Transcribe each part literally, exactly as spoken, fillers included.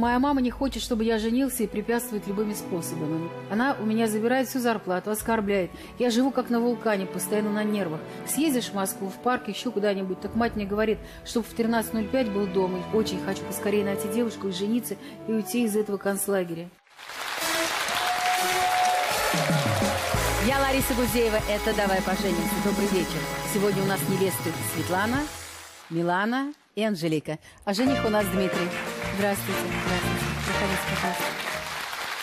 Моя мама не хочет, чтобы я женился, и препятствует любыми способами. Она у меня забирает всю зарплату, оскорбляет. Я живу как на вулкане, постоянно на нервах. Съездишь в Москву, в парк, еще куда-нибудь, так мать мне говорит, чтобы в тринадцать ноль пять был дома. И очень хочу поскорее найти девушку и жениться, и уйти из этого концлагеря. Я Лариса Гузеева, это «Давай поженимся». Добрый вечер. Сегодня у нас невесты Светлана, Милана и Анжелика. А жених у нас Дмитрий. Здравствуйте, здравствуйте. Проходите,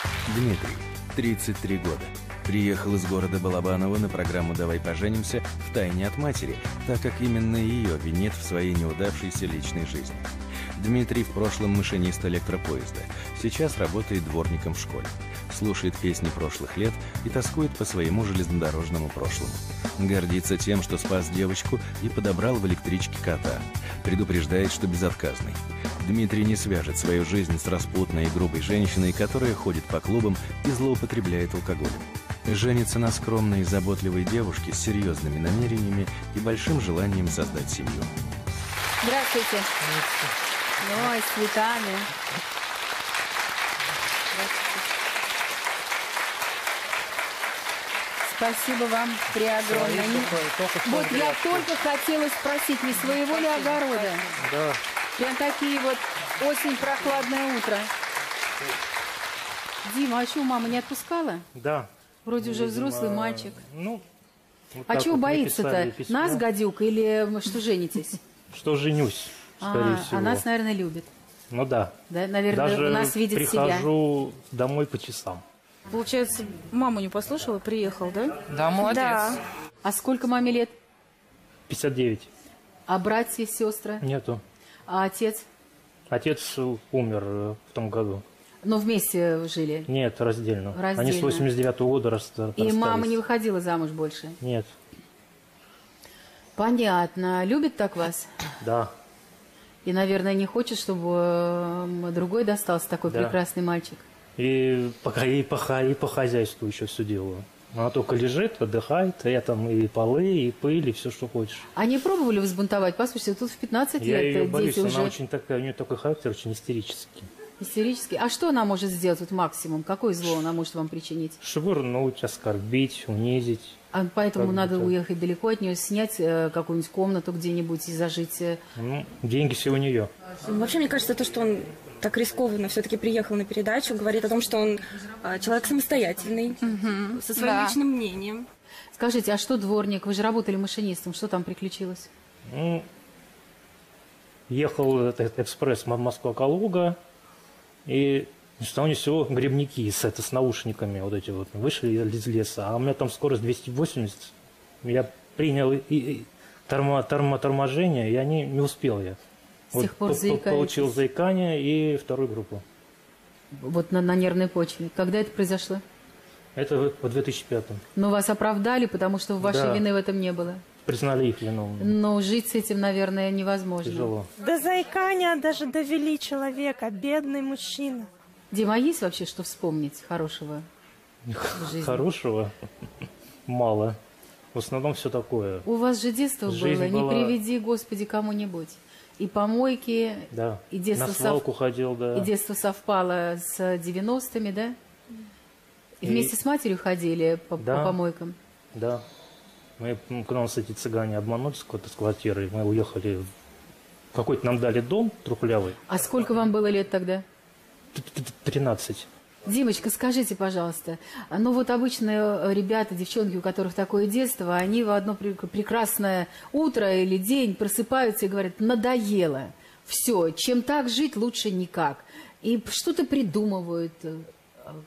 пожалуйста. Дмитрий, тридцать три года. Приехал из города Балабаново на программу «Давай поженимся» втайне от матери, так как именно ее винит в своей неудавшейся личной жизни. Дмитрий в прошлом машинист электропоезда. Сейчас работает дворником в школе. Слушает песни прошлых лет и тоскует по своему железнодорожному прошлому. Гордится тем, что спас девочку и подобрал в электричке кота. Предупреждает, что безотказный. Дмитрий не свяжет свою жизнь с распутной и грубой женщиной, которая ходит по клубам и злоупотребляет алкоголем. Женится на скромной и заботливой девушке с серьезными намерениями и большим желанием создать семью. Здравствуйте. Ой, с цветами. Спасибо вам преогромное. Вот я только хотела спросить, не своего ли огорода? Да. Прям такие вот осень, прохладное утро. Дима, а чего мама не отпускала? Да. Вроде уже взрослый мальчик. Ну. А чего боится-то? Нас, гадюк, или что женитесь? Что женюсь, скорее всего. А нас, наверное, любит. Ну да. Наверное, нас видит себя. Прихожу домой по часам. Получается, маму не послушала, приехал, да? Да, молодец. Да. А сколько маме лет? пятьдесят девять. А братья, сестры? Нету. А отец? Отец умер в том году. Но вместе жили? Нет, раздельно. раздельно. Они с восемьдесят девятого года расстались. И мама не выходила замуж больше? Нет. Понятно. Любит так вас? Да. И, наверное, не хочет, чтобы другой достался такой да. прекрасный мальчик? И пока и по, и по хозяйству еще все делаю. Она только лежит, отдыхает, а я там и полы, и пыль, и все, что хочешь. А не пробовали взбунтовать? Послушайте, тут в пятнадцать я лет дети боюсь. Уже... Она очень такая, у нее такой характер очень истерический. Истерический? А что она может сделать вот максимум? Какое зло она может вам причинить? Швырнуть, оскорбить, унизить. А поэтому как надо уехать далеко от нее, снять э, какую-нибудь комнату где-нибудь и зажить. Э... Ну, деньги все у нее. Вообще, мне кажется, то, что он так рискованно все-таки приехал на передачу, говорит о том, что он э, человек самостоятельный, угу. со своим да. личным мнением. Скажите, а что дворник? Вы же работали машинистом, что там приключилось? Ну, ехал этот экспресс Москва-Калуга, и... Что у них всего грибники с, это, с наушниками вот эти вот вышли из леса, а у меня там скорость двести восемьдесят, я принял и, и тормо, тормо, торможение, и они не успел я. С вот, тех пор получил заикание и вторую группу. Вот на, на нервной почве. Когда это произошло? Это в две тысячи пятом. Но вас оправдали, потому что вашей да. вины в этом не было? Признали их виновными. Но жить с этим, наверное, невозможно. Тяжело. До заикания даже довели человека, бедный мужчина. Дима, а есть вообще что вспомнить хорошего в жизни? Хорошего? Мало. В основном все такое. У вас же детство Жизнь было, была... не приведи, Господи, кому-нибудь. И помойки, да. и, детство На свалку сов... ходил, да. и детство совпало с девяностыми, да? И, и вместе с матерью ходили по, да. по помойкам? Да. Мы, к нам, кстати, цыгане обманулись с какой-то квартиры. Мы уехали, какой-то нам дали дом трухлявый. А сколько вам было лет тогда? тринадцать. Димочка, скажите, пожалуйста, ну вот обычные ребята, девчонки, у которых такое детство, они в одно прекрасное утро или день просыпаются и говорят, надоело, все, чем так жить лучше никак. И что-то придумывают,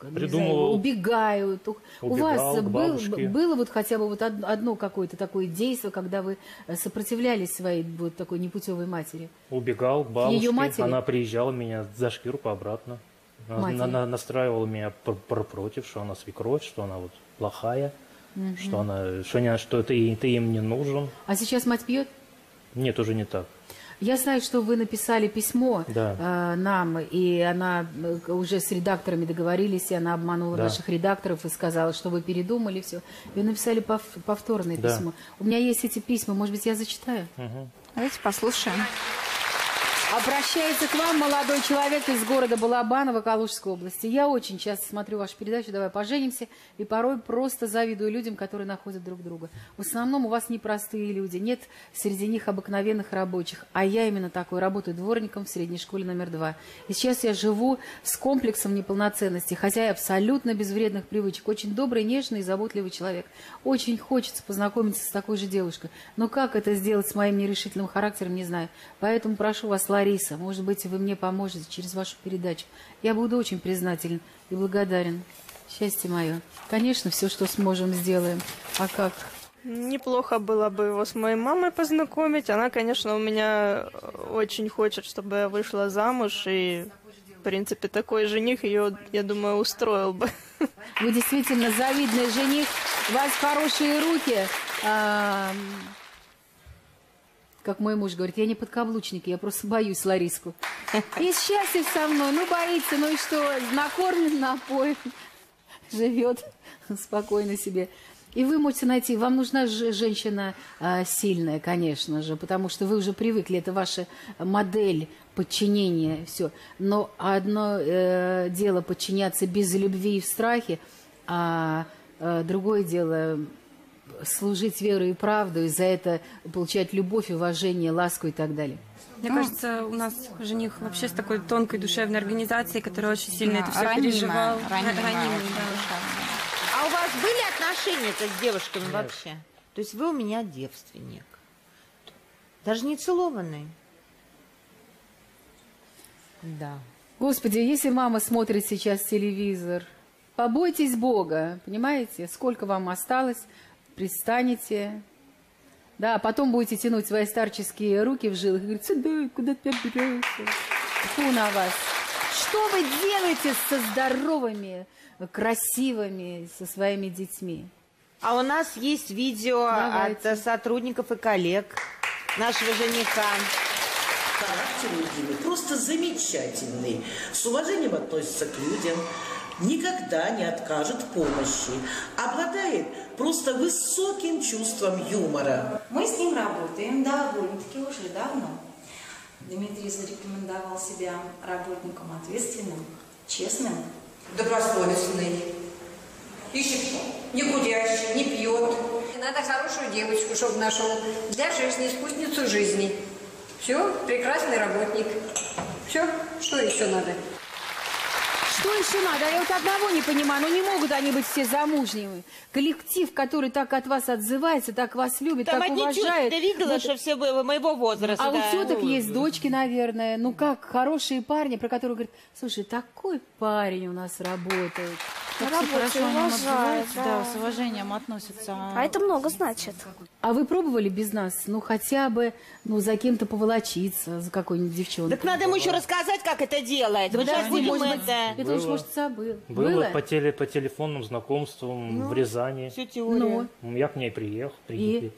знаю, убегают. Убегал, у вас был, было вот хотя бы вот одно какое-то такое действие, когда вы сопротивлялись своей вот такой непутевой матери? Убегал, бабушке. Она приезжала меня за шкирку обратно. Она, она настраивала меня против, что она свекровь, что она вот плохая, угу. что она, что, не, что ты, ты им не нужен. А сейчас мать пьет? Нет, уже не так. Я знаю, что вы написали письмо да. э, нам, и она уже с редакторами договорились, и она обманула да. наших редакторов и сказала, что вы передумали все. Вы написали пов повторное да. письмо. У меня есть эти письма, может быть, я зачитаю? Угу. Давайте послушаем. Обращается к вам молодой человек из города Балабаново, Калужской области. Я очень часто смотрю вашу передачу «Давай поженимся» и порой просто завидую людям, которые находят друг друга. В основном у вас непростые люди, нет среди них обыкновенных рабочих. А я именно такой, работаю дворником в средней школе номер два. И сейчас я живу с комплексом неполноценности, хотя и абсолютно без вредных привычек. Очень добрый, нежный и заботливый человек. Очень хочется познакомиться с такой же девушкой. Но как это сделать с моим нерешительным характером, не знаю. Поэтому прошу вас, Лариса, Лариса, может быть, вы мне поможете через вашу передачу. Я буду очень признателен и благодарен. Счастье мое. Конечно, все, что сможем, сделаем. А как? Неплохо было бы его с моей мамой познакомить. Она, конечно, у меня очень хочет, чтобы я вышла замуж. И, в принципе, такой жених ее, я думаю, устроил бы. Вы действительно завидный жених. У вас хорошие руки. Как мой муж говорит, я не подкаблучник, я просто боюсь Лариску. И счастье со мной, ну боится, ну и что, накормлен, напоен, живет спокойно себе. И вы можете найти, вам нужна женщина а, сильная, конечно же, потому что вы уже привыкли, это ваша модель подчинения, все. Но одно э, дело подчиняться без любви и в страхе, а э, другое дело... служить верой и правдой, и за это получать любовь, уважение, ласку и так далее. Мне ну, кажется, у нас жених вообще с такой тонкой душевной организацией, которая очень сильно да, это все ранимая, переживал. Ранимая, ранимая, да. А у вас были отношения-то с девушками Нет. вообще? То есть вы у меня девственник. Даже не целованный. Да. Господи, если мама смотрит сейчас телевизор, побойтесь Бога, понимаете? Сколько вам осталось... Пристанете, да, потом будете тянуть свои старческие руки в жилах и говорить, сюда, куда ты оббираешься? Фу на вас. Что вы делаете со здоровыми, красивыми, со своими детьми? А у нас есть видео Давайте. от сотрудников и коллег нашего жениха. Характер у Димы просто замечательный. С уважением относится к людям. Никогда не откажет в помощи. Обладает просто высоким чувством юмора. Мы с ним работаем довольно-таки уже давно. Дмитрий зарекомендовал себя работником ответственным, честным. Добросовестный. Ищет, не гудящий, не пьет. Надо хорошую девочку, чтобы нашел для жизни, спутницу жизни. Все, прекрасный работник. Все, что еще надо? Что еще надо? Я вот одного не понимаю. Ну не могут они быть все замужними. Коллектив, который так от вас отзывается, так вас любит, Там так уважает. Ты видела, вот. что все было моего возраста. А да. у теток Ой, есть да. дочки, наверное. Ну как, хорошие парни, про которые говорят, слушай, такой парень у нас работает. Так все хорошо уважают, да. да, с уважением относятся. А это много значит. А вы пробовали без нас? Ну хотя бы ну, за кем-то поволочиться, за какой-нибудь девчонкой. Так надо ему еще рассказать, как это делать. Мы да, сейчас будем это... Это было, уж, может, забыл. Было, было? По, теле, по телефонным знакомствам ну, в Рязани. Всю теорию. Ну. Я к ней приехал, при...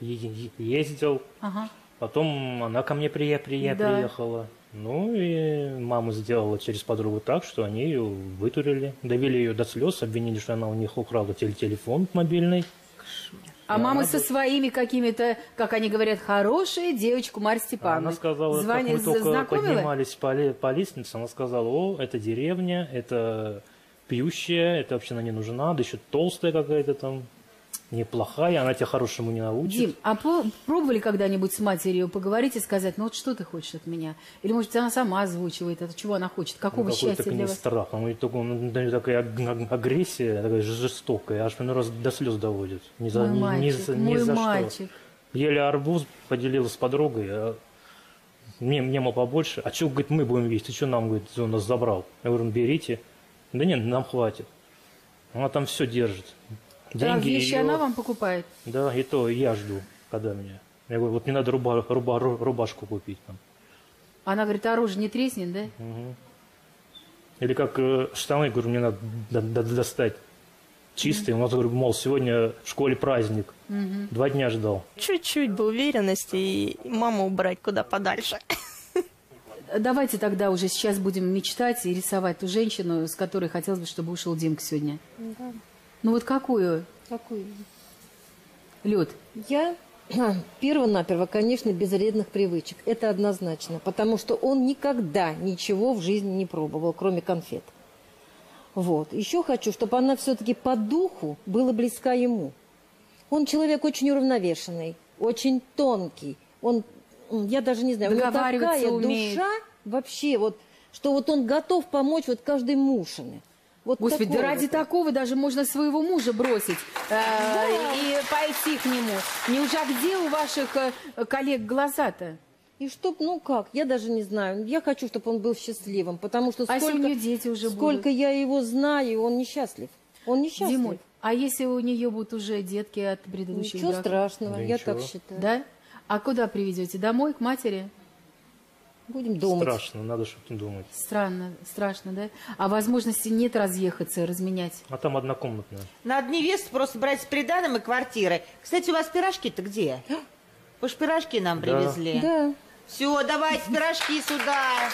ездил. Ага. Потом она ко мне при... При... Да. приехала. Ну и мама сделала через подругу так, что они ее вытурили. Довели ее до слез, обвинили, что она у них украла теле телефон мобильный. А она мамы со своими какими-то, как они говорят, хорошие, девочку Марь Степановна. Она сказала, как мы только поднимались по, по лестнице, она сказала, о, это деревня, это пьющая, это вообще она не нужна, да еще толстая какая-то там, неплохая, она тебя хорошему не научит. Дим, а пробовали когда-нибудь с матерью поговорить и сказать, ну вот что ты хочешь от меня? Или, может, она сама озвучивает, это чего она хочет, какого ну, счастья для вас? Страх, он такой, он такая агрессия, такая жестокая, аж меня раз до слез доводит. Ни за, мой мальчик, ни, ни мой за мальчик. Что. Еле арбуз поделилась с подругой, а мне, мне мало побольше. А чего, говорит, мы будем есть, ты что нам, говорит, он нас забрал? Я говорю, берите. Да нет, нам хватит. Она там все держит. Деньги да, вещи ее... она вам покупает? Да, и то я жду, когда меня. Я говорю, вот мне надо руба... Руба... рубашку купить. Там. Она говорит, а рожа не треснет, да? Угу. Или как э, штаны, я говорю, мне надо до -до достать чистые. Угу. У нас, говорю, мол, сегодня в школе праздник. Угу. Два дня ждал. Чуть-чуть бы уверенности и маму убрать куда подальше. Давайте тогда уже сейчас будем мечтать и рисовать ту женщину, с которой хотелось бы, чтобы ушел Димка сегодня. Да. Ну вот какую? Какую? Лёд. Я Первонаперво, конечно, без вредных привычек. Это однозначно, потому что он никогда ничего в жизни не пробовал, кроме конфет. Вот. Еще хочу, чтобы она все-таки по духу была близка ему. Он человек очень уравновешенный, очень тонкий. Он, я даже не знаю, у него такая умеет. Душа вообще, вот, что вот он готов помочь вот каждой мушине. Вот Господи, да ради вот. Такого даже можно своего мужа бросить э, да. и пойти к нему. Неужели где у ваших э, коллег глаза-то? И чтоб, ну как, я даже не знаю. Я хочу, чтобы он был счастливым, потому что а сколько, дети уже сколько я его знаю, он несчастлив. Он несчастлив. Димуль, а если у нее будут уже детки от предыдущих Ничего браков? страшного, да я ничего. так считаю. Да? А куда приведете? Домой, к матери? Будем думать. Страшно, надо что-то думать. Странно, страшно, да? А возможности нет разъехаться, разменять? А там однокомнатная. Надо невесту просто брать с приданым и квартирой. Кстати, у вас пирожки-то где? Вы же пирожки нам да. привезли. Да. Все, давайте пирожки сюда.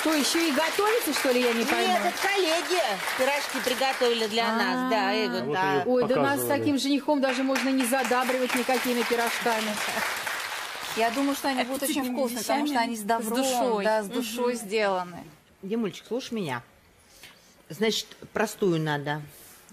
Что, еще и готовите, что ли, я не пойму? Нет, это коллеги пирожки приготовили для нас. Да, и вот да. Ой, да нас с таким женихом даже можно не задабривать никакими пирожками. Я думаю, что они будут очень вкусные, потому что они с добром, с душой, да, с душой угу. сделаны. Димульчик, слушай меня. Значит, простую надо.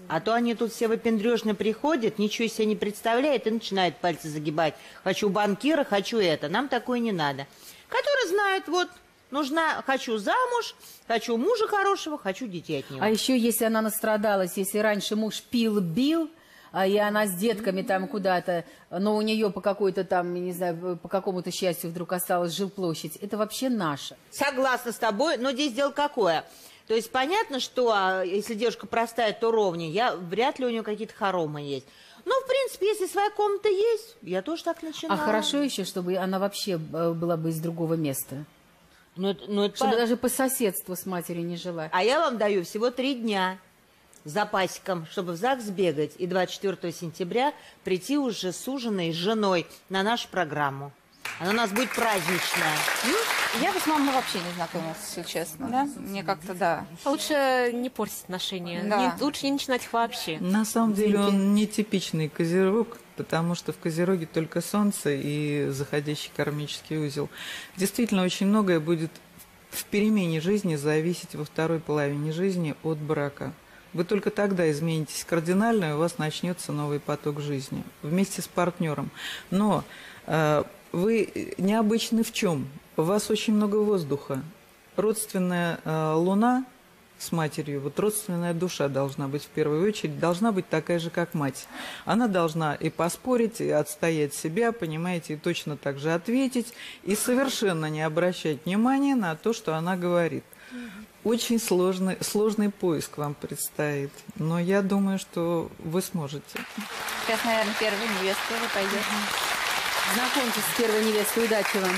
А то они тут все выпендрежно приходят, ничего себе не представляют и начинают пальцы загибать. Хочу банкира, хочу это. Нам такое не надо. Которые знают, вот, нужна, хочу замуж, хочу мужа хорошего, хочу детей от него. А еще, если она настрадалась, если раньше муж пил-бил, и она с детками там куда-то, но у нее по какой-то там, не знаю, по какому-то счастью вдруг осталась жилплощадь. Это вообще наше. Согласна с тобой, но здесь дело какое? То есть понятно, что если девушка простая, то ровнее. Я, вряд ли у нее какие-то хоромы есть. Ну, в принципе, если своя комната есть, я тоже так начинаю. А хорошо еще, чтобы она вообще была бы из другого места. Но, но это чтобы по... даже по соседству с матерью не жила. А я вам даю всего три дня. Запасиком, чтобы в ЗАГС бегать и двадцать четвёртого сентября прийти уже с ужиной с женой на нашу программу. Она у нас будет праздничная. Я бы с мамой вообще не знакомилась, если честно. Да? Мне как-то, да. Лучше не портить отношения. Да. Не, лучше не начинать вообще. На самом деле он нетипичный козерог, потому что в козероге только солнце и заходящий кармический узел. Действительно, очень многое будет в перемене жизни зависеть во второй половине жизни от брака. Вы только тогда изменитесь кардинально, и у вас начнется новый поток жизни вместе с партнером. Но э, вы необычны в чем? У вас очень много воздуха. Родственная э, луна с матерью, вот родственная душа должна быть в первую очередь, должна быть такая же, как мать. Она должна и поспорить, и отстоять себя, понимаете, и точно так же ответить, и совершенно не обращать внимания на то, что она говорит. Очень сложный, сложный поиск вам предстоит, но я думаю, что вы сможете. Сейчас, наверное, первая невеста уже пойдет. Знакомьтесь с первой невестой, удачи вам.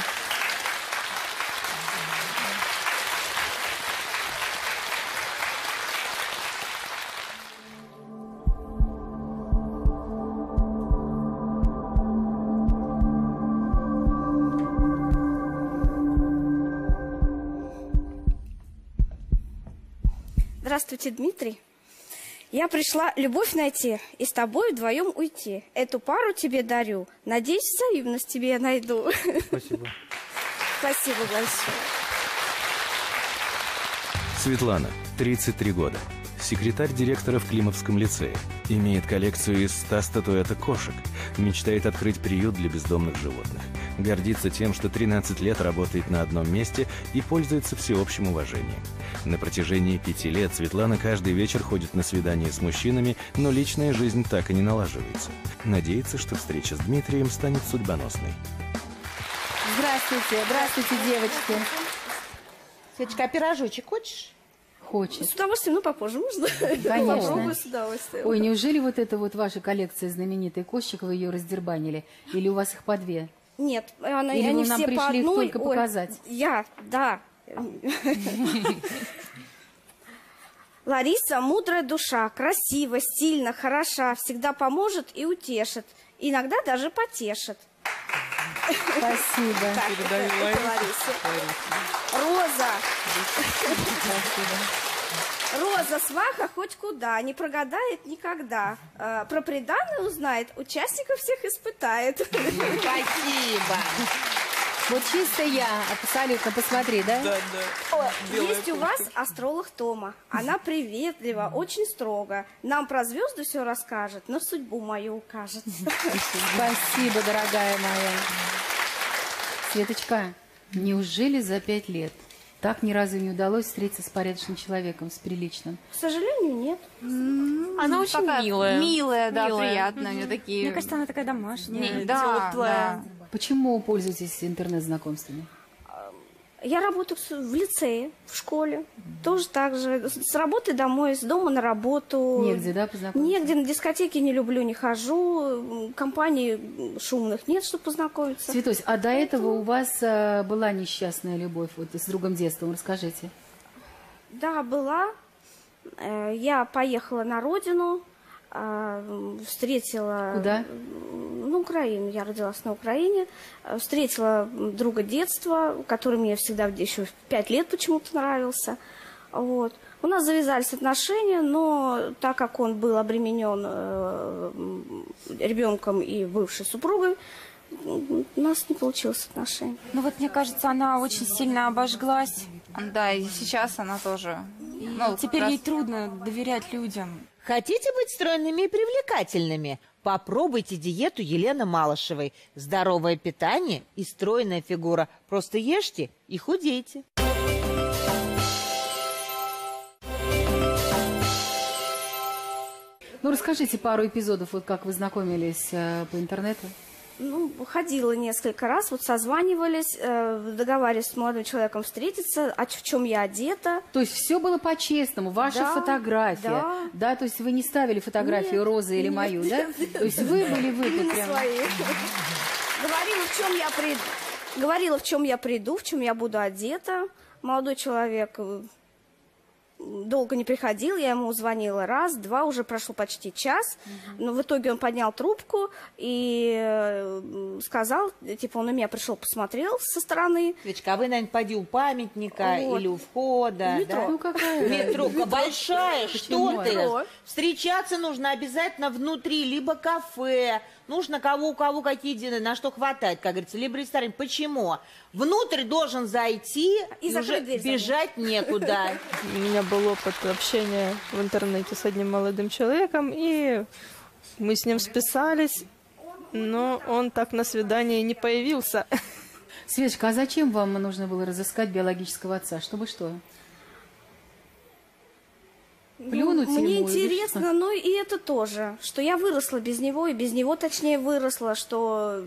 Здравствуйте, Дмитрий. Я пришла любовь найти и с тобой вдвоем уйти. Эту пару тебе дарю. Надеюсь, взаимность тебе я найду. Спасибо. Спасибо большое. Светлана, тридцать три года. Секретарь директора в Климовском лицее. Имеет коллекцию из ста статуэток кошек. Мечтает открыть приют для бездомных животных. Гордится тем, что тринадцать лет работает на одном месте и пользуется всеобщим уважением. На протяжении пяти лет Светлана каждый вечер ходит на свидания с мужчинами, но личная жизнь так и не налаживается. Надеется, что встреча с Дмитрием станет судьбоносной. Здравствуйте, здравствуйте, девочки. Светочка, а пирожочек хочешь? Хочет. С удовольствием, ну попозже можно. Конечно. Попробую с удовольствием. Ой, неужели вот эта вот ваша коллекция знаменитой кошек, вы ее раздербанили? Или у вас их по две? Нет, она, Или они вы нам все пришли по одной. Их только Ой, показать? Я, да. Лариса мудрая душа, красива, стильна, хороша, всегда поможет и утешит. Иногда даже потешит. Спасибо. Так, это, это Лариса. Роза. Спасибо. Роза сваха хоть куда, не прогадает никогда. Э, про приданое узнает, участников всех испытает. Спасибо. Вот чисто я, абсолютно, посмотри, да? Да, да. Есть у вас астролог Тома. Она приветлива, очень строго. Нам про звезды все расскажет, но судьбу мою укажет. Спасибо, дорогая моя. Светочка, неужели за пять лет так ни разу не удалось встретиться с порядочным человеком, с приличным? К сожалению, нет. Она очень милая. Милая, да, приятная. Мне кажется, она такая домашняя, теплая. Почему пользуетесь интернет-знакомствами? Я работаю в лицее, в школе. Тоже так же. С работы домой, с дома на работу. Негде, да, познакомиться? Негде. На дискотеки не люблю, не хожу. Компаний шумных нет, чтобы познакомиться. Светусь, а до этого у вас была несчастная любовь вот с другом детства? Расскажите. Да, была. Я поехала на родину. Встретила... Куда? На Украину. Я родилась на Украине. Встретила друга детства, который мне всегда еще в пять лет почему-то нравился. Вот. У нас завязались отношения, но так как он был обременен э, ребенком и бывшей супругой, у нас не получилось отношения. Ну вот, мне кажется, она очень сильно обожглась. Да, и сейчас она тоже. И ну, теперь раз... ей трудно доверять людям. Хотите быть стройными и привлекательными? Попробуйте диету Елены Малышевой. Здоровое питание и стройная фигура. Просто ешьте и худейте. Ну, расскажите пару эпизодов, вот как вы знакомились э, по интернету. Ну, ходила несколько раз, вот созванивались, э, договаривались с молодым человеком встретиться, а в чем я одета. То есть все было по-честному, ваша да, фотография. Да. да, то есть вы не ставили фотографию нет, Розы или нет, мою, нет, да? Нет, то есть вы были вы прям. Говорила, в чем я приду. Говорила, в чем я приду, в чем я буду одета. Молодой человек долго не приходил, я ему звонила раз, два, уже прошло почти час, но в итоге он поднял трубку и сказал, типа, он на меня пришел, посмотрел со стороны. Светочка, а вы, наверное, пойди у памятника вот. Или у входа, метро. Да? Ну, какая? Метрока большая, что ты? Встречаться нужно обязательно внутри, либо кафе, нужно кого у кого какие, на что хватает, как говорится, либо ресторан. Почему? Внутрь должен зайти и, и уже бежать некуда. У меня был опыт общения в интернете с одним молодым человеком, и мы с ним списались, но он так на свидании не появился. Светочка, а зачем вам нужно было разыскать биологического отца? Чтобы что? Плюнуть ну, мне ему, интересно, ну и это тоже, что я выросла без него, и без него, точнее, выросла, что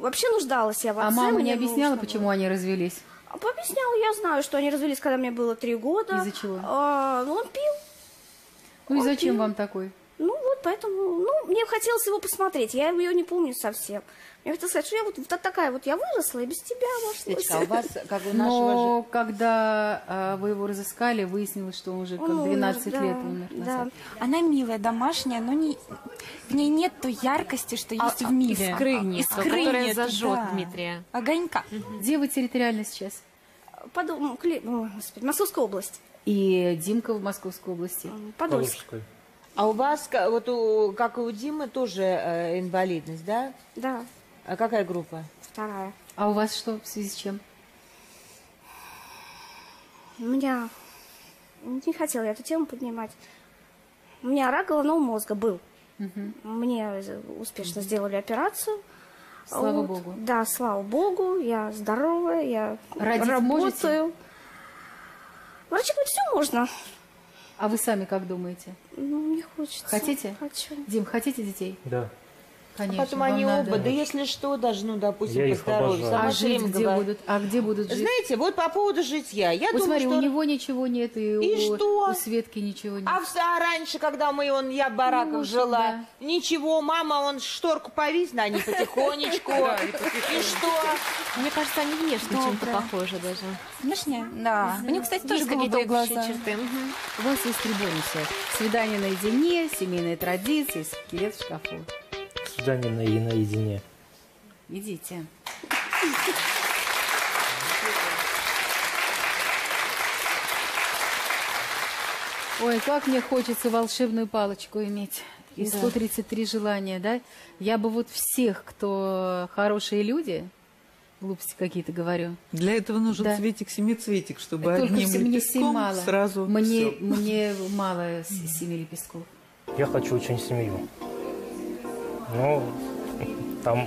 вообще нуждалась я в отце. А мама не объясняла, почему было. Они развелись? Объясняла, я знаю, что они развелись, когда мне было три года. Из-за чего? А, ну, он пил. Ну он и зачем пил. Вам такой? Ну вот, поэтому, ну, мне хотелось его посмотреть, я ее не помню совсем. Я хотела сказать, что я вот, вот такая вот, я выросла, и без тебя, может быть. А у вас, как у нашего Но же... когда а, вы его разыскали, выяснилось, что он уже как он двенадцать умер, да, лет умер. Да. Она милая, домашняя, но не... в ней нет той яркости, что а, есть а, в мире. Искры нет, которая зажжет, да. Дмитрия. Огонька. Угу. Где вы территориально сейчас? Подум... Кли... Господи, Московская область. И Димка в Московской области. Подольск. А у вас, вот у, как и у Димы, тоже э, инвалидность, да? Да. А какая группа? Вторая. А у вас что, в связи с чем? У меня... Не хотела я эту тему поднимать. У меня рак головного мозга был. Угу. Мне успешно угу. сделали операцию. Слава вот. Богу. Да, слава Богу. Я здоровая, я Родить работаю. Можете? Врачи говорят, все можно. А вы сами как думаете? Ну, не хочется. Хотите? Хочу. Дим, хотите детей? Да. Конечно, а потом они надо. Оба, да если что, даже, ну, допустим, я по здоровью. А жить где будут? А где будут жить? Знаете, вот по поводу житья. Я вот думаю, смотри, что... у него ничего нет, и, и у... Что? У Светки ничего нет. А, а раньше, когда мы, он, я в бараках ну, жила, да. Ничего, мама, он шторку повис на ней потихонечку. И что? Мне кажется, они внешне чем-то похожи даже. Внешне? Да. У них, кстати, тоже голубые глаза. У вас есть ребенок. Свидание наедине, семейные традиции, скелет в шкафу. Свидание на и наедине. Идите. Ой, как мне хочется волшебную палочку иметь. И да. сто тридцать три желания, да? Я бы вот всех, кто хорошие люди... Глупости какие-то говорю. Для этого нужен да. цветик-семицветик, чтобы только одним лепестком мне сразу мне, мне мало семи лепестков. Я хочу очень семью. Ну, там,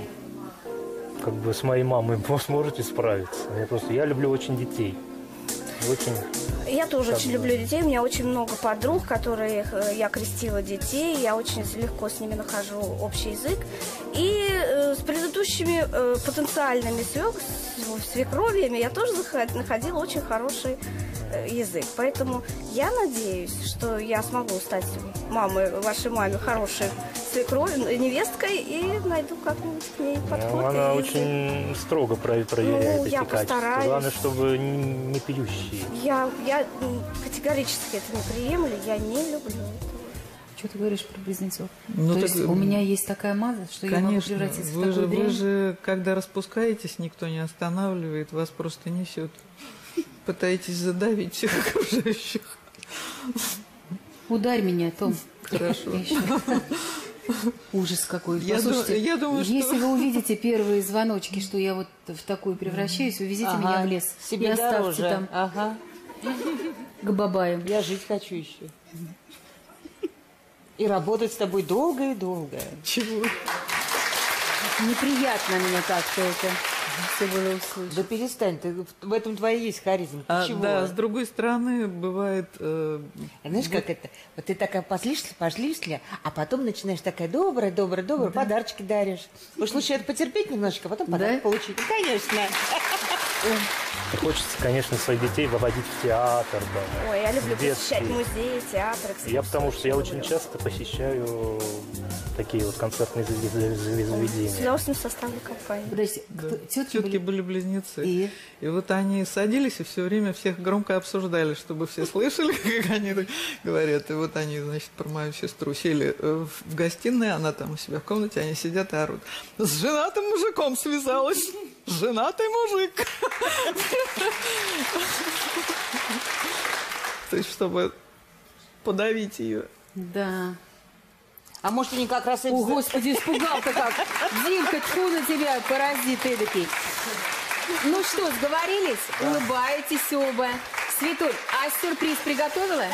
как бы, с моей мамой вы сможете справиться. Я просто, я люблю очень детей. Очень... Я тоже так, очень люблю детей. У меня очень много подруг, которые я крестила детей. Я очень легко с ними нахожу общий язык. И э, с предыдущими э, потенциальными свек... свекровьями я тоже находила очень хороший э, язык. Поэтому я надеюсь, что я смогу стать мамой, вашей маме хорошей свекровью, невесткой и найду как-нибудь к ней подход. Ну, она и... очень строго проверяет ну, эти я качества. Постараюсь. Главное, чтобы не пьющие. Я, я категорически это не приемлю, я не люблю это. Что ты говоришь про близнецов? Ну, так... У меня есть такая маза, что конечно, я могу превратиться в такую дрянь. Вы же, когда распускаетесь, никто не останавливает, вас просто несет. Пытаетесь задавить всех окружающих. Ударь меня, Том. Хорошо. Ужас какой. Я Послушайте, ду я думаю, если что... вы увидите первые звоночки, что я вот в такую превращаюсь, увезите ага, меня в лес. Себе и оставьте дороже. Там ага. к бабаям. Я жить хочу еще. И работать с тобой долго и долго. Чего? Неприятно мне как-то это все было услышать. Да перестань, ты, в этом твоя есть харизма. А, да, с другой стороны, бывает... Э, Знаешь, вы... как это? Вот ты такая послишься, пошлишься, а потом начинаешь такая добрая, добрая, добрая, да. подарочки даришь. Уж лучше это потерпеть немножечко, а потом подарок да? получить. Конечно. Хочется, конечно, своих детей выводить в театр. Да, Ой, я люблю посещать музеи, театр. Я потому что я очень часто посещаю такие вот концертные заведения. С удовольствием составлю компанию. Подожди, да. тетки были... были близнецы. И? И вот они садились и все время всех громко обсуждали, чтобы все слышали, как они говорят. И вот они, значит, про мою сестру сели в гостиной, она там у себя в комнате, они сидят и орут. С женатым мужиком связалась. Женатый мужик. То есть, чтобы подавить ее. Да. А может, они как раз... О, Господи, испугал-то как! Димка, тьфу на тебя, паразит эдакий. Ну что, сговорились? Да. Улыбаетесь оба. Светуль, а сюрприз приготовила?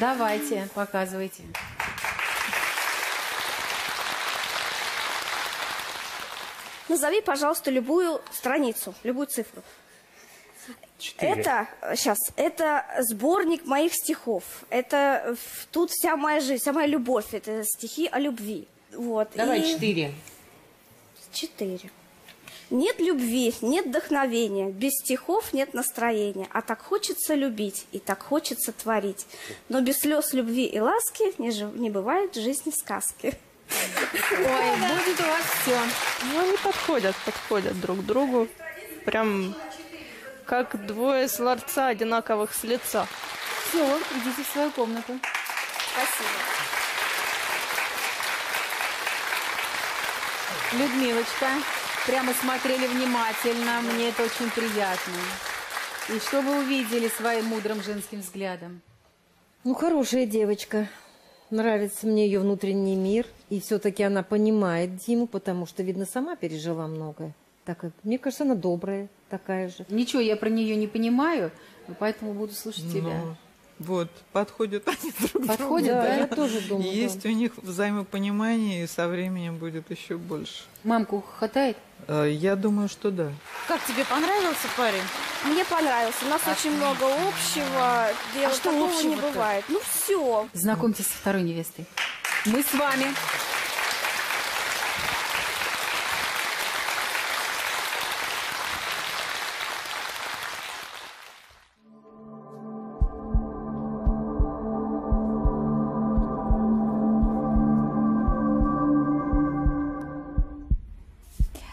Да. Давайте, показывайте. Назови, пожалуйста, любую страницу, любую цифру. четыре. Это, сейчас, это сборник моих стихов. Это тут вся моя жизнь, вся моя любовь. Это стихи о любви. Вот. Давай и... четыре. Четыре. Нет любви, нет вдохновения. Без стихов нет настроения. А так хочется любить и так хочется творить. Но без слез, любви и ласки не, жив... не бывает в жизни сказки. Ой, будет у вас все. Ну, они подходят, подходят друг к другу. Прям как двое сларца, одинаковых с лица. Все, идите в свою комнату. Спасибо. Людмилочка, прямо смотрели внимательно, мне это очень приятно. И что вы увидели своим мудрым женским взглядом? Ну, хорошая девочка. Нравится мне ее внутренний мир. И все-таки она понимает Диму, потому что, видно, сама пережила многое. Так, мне кажется, она добрая такая же. Ничего, я про нее не понимаю, поэтому буду слушать Но... тебя. Вот, подходят они друг подходят, другу. Да, да, я тоже думаю. Есть да. у них взаимопонимание, и со временем будет еще больше. Мамку хватает? Я думаю, что да. Как тебе понравился парень? Мне понравился. У нас а очень ты... много общего. Дело а что общего не бывает? Ну все. Знакомьтесь со второй невестой. Мы с вами.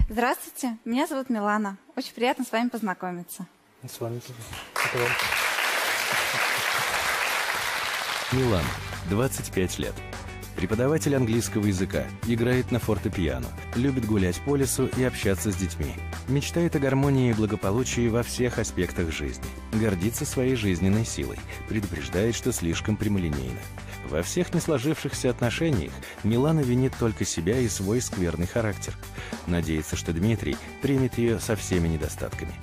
Здравствуйте, меня зовут Милана. Очень приятно с вами познакомиться. С вами. Милана, двадцать пять лет. Преподаватель английского языка, играет на фортепиано, любит гулять по лесу и общаться с детьми. Мечтает о гармонии и благополучии во всех аспектах жизни. Гордится своей жизненной силой, предупреждает, что слишком прямолинейно. Во всех не сложившихся отношениях Милана винит только себя и свой скверный характер. Надеется, что Дмитрий примет ее со всеми недостатками.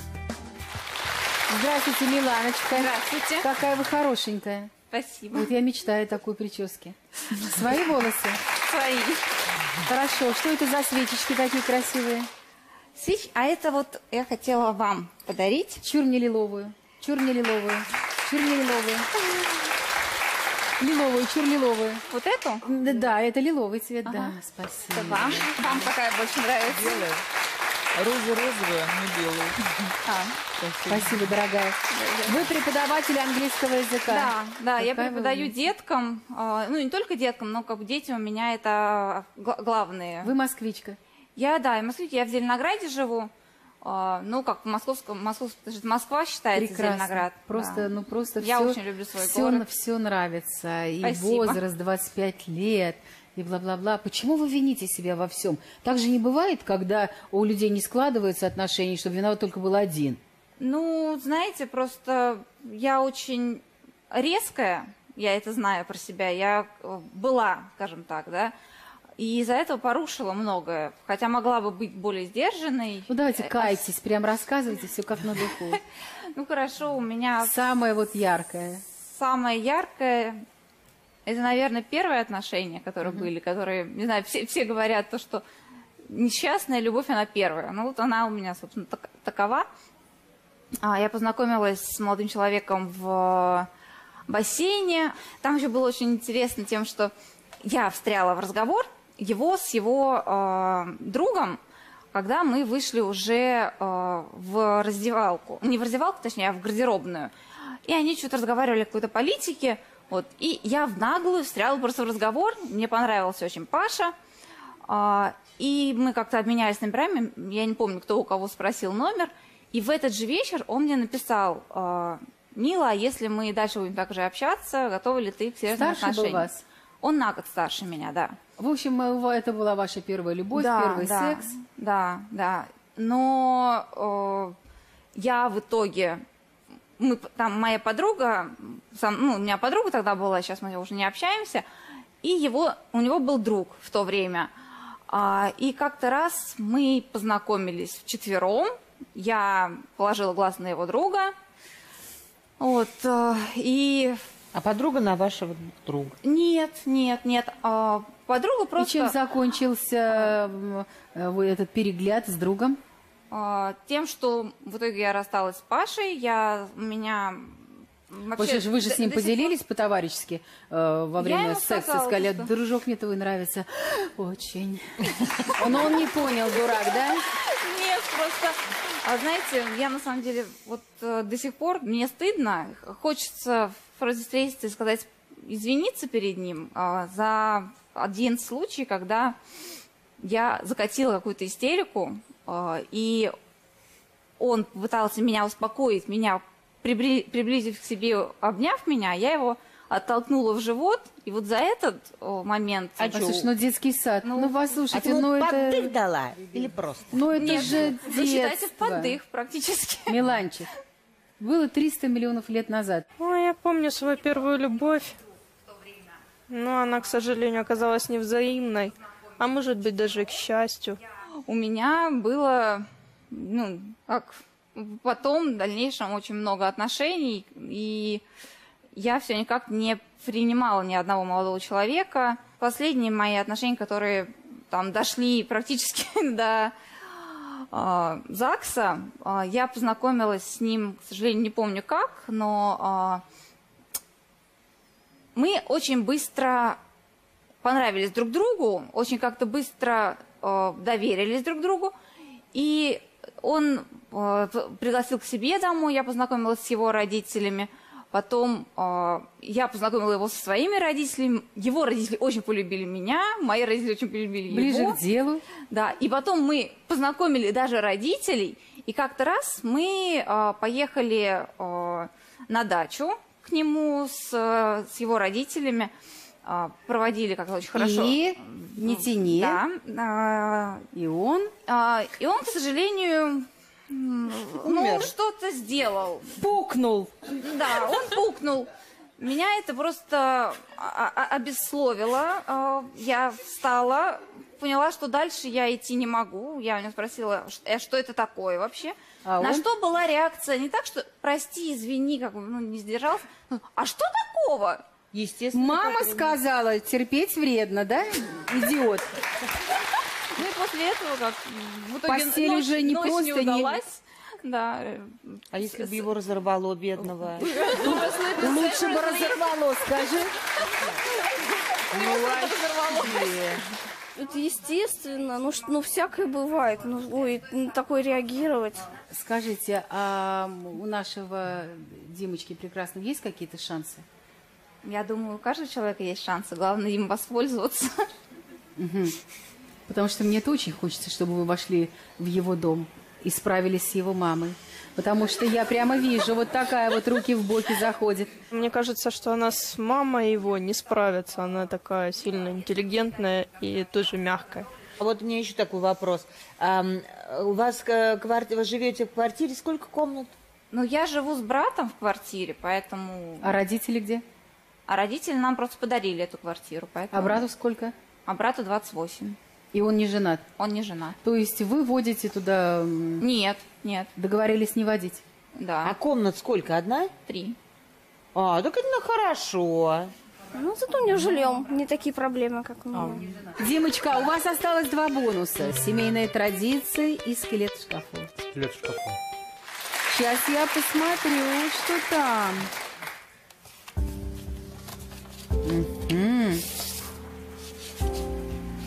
Здравствуйте, Миланочка. Здравствуйте. Какая вы хорошенькая. Спасибо. Вот я мечтаю о такой прическе. Свои волосы? Свои. Хорошо. Что это за свечечки такие красивые? Свеч... А это вот я хотела вам подарить. Чур мне лиловую. Чур мне лиловую. Чур мне лиловую. Лиловую, чур лиловую. Вот эту? Да, да, это лиловый цвет, ага. Да. Спасибо. Это вам. Вам какая больше нравится? Белая. Розу-розовую, а не белую. А. Спасибо. Спасибо, дорогая. Вы преподаватель английского языка. Да, да, я преподаю вы... деткам. Ну, не только деткам, но как бы дети у меня это главные. Вы москвичка? Я, да, я москвичка. Я в Зеленограде живу. Ну, как в московском, Москва считается. Прекрасно. Зеленоград. Просто, да. ну, просто я все, очень люблю свой все, город. Все нравится. И Спасибо. Возраст двадцать пять лет, и бла-бла-бла. Почему вы вините себя во всем? Так же не бывает, когда у людей не складываются отношения, чтобы виноват только был один. Ну, знаете, просто я очень резкая, я это знаю про себя, я была, скажем так, да. И из-за этого порушила многое, хотя могла бы быть более сдержанной. Ну давайте кайтесь, прям рассказывайте все как на духу. Ну хорошо, у меня... Самое вот яркое. Самое яркое, это, наверное, первые отношения, которые были, которые, не знаю, все говорят, то, что несчастная любовь, она первая. Ну вот она у меня, собственно, такова. Я познакомилась с молодым человеком в бассейне. Там еще было очень интересно тем, что я встряла в разговор его с его э, другом, когда мы вышли уже э, в раздевалку. Не в раздевалку, точнее, а в гардеробную. И они что-то разговаривали о какой-то политике. Вот, и я в наглую встряла просто в разговор. Мне понравился очень Паша. Э, и мы как-то обменялись номерами. Я не помню, кто у кого спросил номер. И в этот же вечер он мне написал: э, «Мила, а если мы дальше будем так же общаться, готовы ли ты к серьезным отношениям?» Старше был вас? Он на год старше меня, да. В общем, это была ваша первая любовь, да, первый да, секс. Да, да. Но э, я в итоге... Мы, там моя подруга... Сам, ну, у меня подруга тогда была, сейчас мы уже не общаемся. И его, у него был друг в то время. А, и как-то раз мы познакомились вчетвером. Я положила глаз на его друга. Вот. Э, и... А подруга на вашего друга? Нет, нет, нет. Подруга просто... И чем закончился этот перегляд с другом? Тем, что в итоге я рассталась с Пашей, я меня... Вообще, вы же с ним поделились сих... по-товарищески э, во время секса, сказала, сказали, что... дружок, мне твой нравится. Очень. Но он не понял, дурак, да? Нет, просто, а, знаете, я на самом деле вот э, до сих пор, мне стыдно, хочется в разъяснении сказать, извиниться перед ним э, за один случай, когда я закатила какую-то истерику, э, и он пытался меня успокоить, меня приблизив к себе, обняв меня, я его оттолкнула в живот. И вот за этот момент... А что? Ну, детский сад. Ну, ну вас, слушайте, а ну, ну это... поддых дала? Или просто? Ну, это Нет, же детство. Вы считаете, в поддых практически. Миланчик, было триста миллионов лет назад. Ну, я помню свою первую любовь. Но она, к сожалению, оказалась невзаимной. А может быть, даже и к счастью. У меня было, ну, как... Потом, в дальнейшем, очень много отношений, и я все никак не принимала ни одного молодого человека. Последние мои отношения, которые там дошли практически до э, ЗАГСа, э, я познакомилась с ним, к сожалению, не помню как, но э, мы очень быстро понравились друг другу, очень как-то быстро э, доверились друг другу, и он э, пригласил к себе домой, я познакомилась с его родителями, потом э, я познакомила его со своими родителями, его родители очень полюбили меня, мои родители очень полюбили его. Ближе к делу. Да, и потом мы познакомили даже родителей, и как-то раз мы э, поехали э, на дачу к нему с, с его родителями, э, проводили как-то очень хорошо. И... не тяни. Да. И он? И он, к сожалению, Умер. Ну, что-то сделал. Пукнул. Да, он пукнул. Меня это просто обессловило. Я встала, поняла, что дальше я идти не могу. Я у него спросила, что это такое вообще. А на он? Что была реакция? Не так, что прости, извини, как бы, ну, не сдержался. А что такого? Естественно. Мама сказала, терпеть вредно, да, идиот? Ну и после этого как в итоге постель ночь, уже не ночь просто не удалась. Не... Да. А если бы его разорвало, бедного? Лучше бы разорвало, скажи. Это естественно, ну, ну всякое бывает, ну, ой, такое реагировать. Скажите, а у нашего Димочки прекрасного есть какие-то шансы? Я думаю, у каждого человека есть шансы, главное им воспользоваться. Потому что мне-то очень хочется, чтобы вы вошли в его дом и справились с его мамой. Потому что я прямо вижу, вот такая вот руки в боки заходит. Мне кажется, что она с мамой его не справится. Она такая сильно интеллигентная и тоже мягкая. Вот у меня еще такой вопрос. А, у вас квартира, вы живете в квартире, сколько комнат? Ну, я живу с братом в квартире, поэтому... А родители где? А родители нам просто подарили эту квартиру, поэтому... А брату сколько? А брату двадцать восемь. И он не женат? Он не женат. То есть вы водите туда... Нет, нет. Договорились не водить? Да. А комнат сколько? Одна? Три. А, так это ну, хорошо. Ну, зато не жалеем. Не такие проблемы, как у меня. А. Димочка, у вас осталось два бонуса. Семейные традиции и скелет в шкафу. Скелет в шкафу. Сейчас я посмотрю, что там.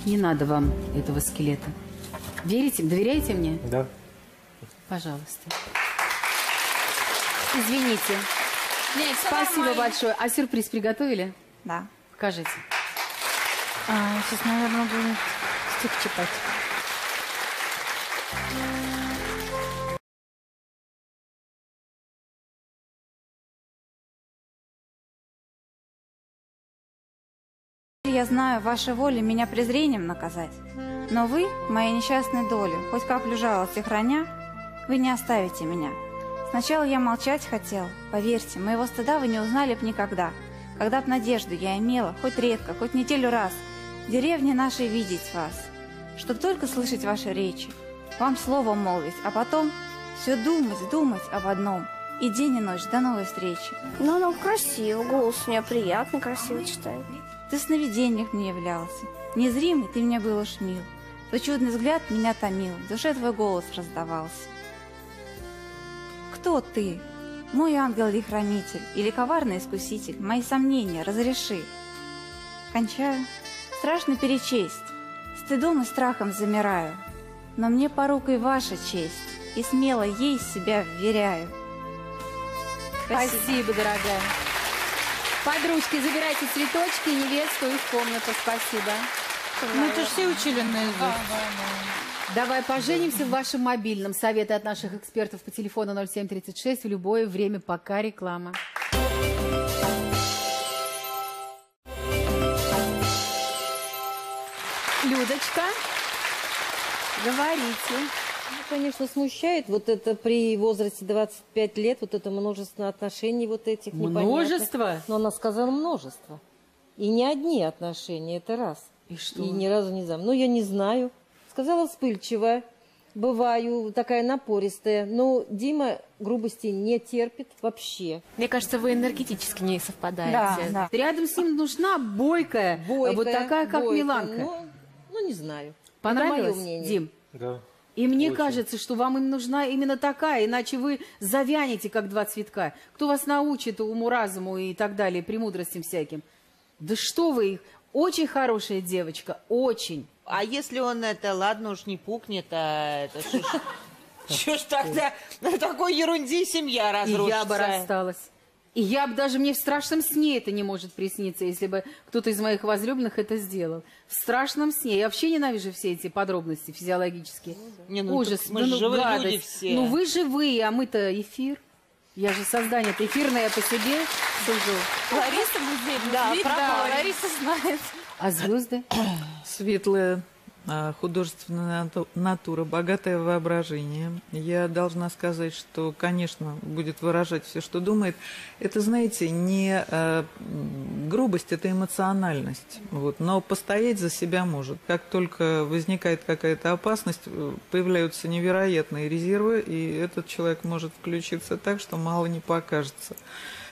Не надо вам этого скелета. Верите? Доверяете мне? Да. Пожалуйста. Извините. Нет, спасибо большое. А сюрприз приготовили? Да. Покажите. А, сейчас, наверное, буду стих читать. Я знаю, ваша воля меня презрением наказать, но вы, моей несчастной доли, хоть каплю жалости храня, вы не оставите меня. Сначала я молчать хотел, поверьте, моего стыда вы не узнали б никогда, когда б надежду я имела, хоть редко, хоть неделю раз, в деревне нашей видеть вас, чтоб только слышать ваши речи, вам слово молвить, а потом все думать, думать об одном, и день и ночь, до новой встречи. Ну, ну, красиво, голос у меня приятный, красиво читает. Ты в сновидениях мне являлся, незримый ты мне был уж мил, твой чудный взгляд меня томил, в душе твой голос раздавался. Кто ты, мой ангел и хранитель, или коварный искуситель, мои сомнения разреши. Кончаю, страшно перечесть, стыдом и страхом замираю, но мне порукой ваша честь, и смело ей себя вверяю. Спасибо, Спасибо дорогая. Под ручки забирайте цветочки, невесту и в комнату. Спасибо. Ну, это же все учили наизусть. Да, да, да. Давай поженимся в вашем мобильном. Советы от наших экспертов по телефону ноль семь тридцать шесть в любое время, пока реклама. Людочка, говорите. Конечно, смущает вот это при возрасте двадцати пяти лет, вот это множество отношений вот этих непонятных. Множество? Но она сказала множество. И не одни отношения, это раз. И что? И ни разу не знаю. Ну, я не знаю. Сказала вспыльчивая, бываю, такая напористая. Но Дима грубости не терпит вообще. Мне кажется, вы энергетически не совпадаете. Да, да. Рядом с ним нужна бойкая, бойкая вот такая, как бойкая, Миланка. Но, ну, не знаю. Понравилось, Дим? Да. И мне Очень. кажется, что вам им нужна именно такая, иначе вы завянете, как два цветка. Кто вас научит уму-разуму и так далее, премудростям всяким? Да что вы их! Очень хорошая девочка, очень. А если он это, ладно уж не пукнет, а это... Что ж тогда на такой ерунде семья разрушится? Я бы рассталась. И я бы даже, мне в страшном сне это не может присниться, если бы кто-то из моих возлюбленных это сделал. В страшном сне. Я вообще ненавижу все эти подробности физиологические. Не, ну, ужас, мы ну, живые гадость. Люди все. Ну вы живые, а мы-то эфир. Я же создание эфирное по себе сужу. Лариса Гузеева, да, пропала. Лариса знает. А звезды? Светлые. художественная натура, богатое воображение. Я должна сказать, что, конечно, будет выражать все, что думает. Это, знаете, не грубость, это эмоциональность. Вот. Но постоять за себя может. Как только возникает какая-то опасность, появляются невероятные резервы, и этот человек может включиться так, что мало не покажется.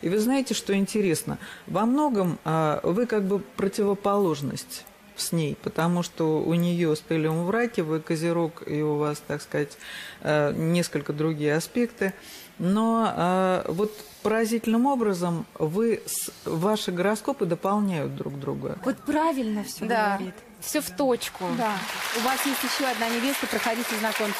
И вы знаете, что интересно? Во многом вы как бы противоположность с ней, потому что у нее стеллиум в раке, вы козерог, и у вас, так сказать, несколько другие аспекты. Но вот поразительным образом вы, ваши гороскопы дополняют друг друга. Вот правильно все да. говорит. Все в точку. Да. У вас есть еще одна невеста, проходите, знакомьтесь.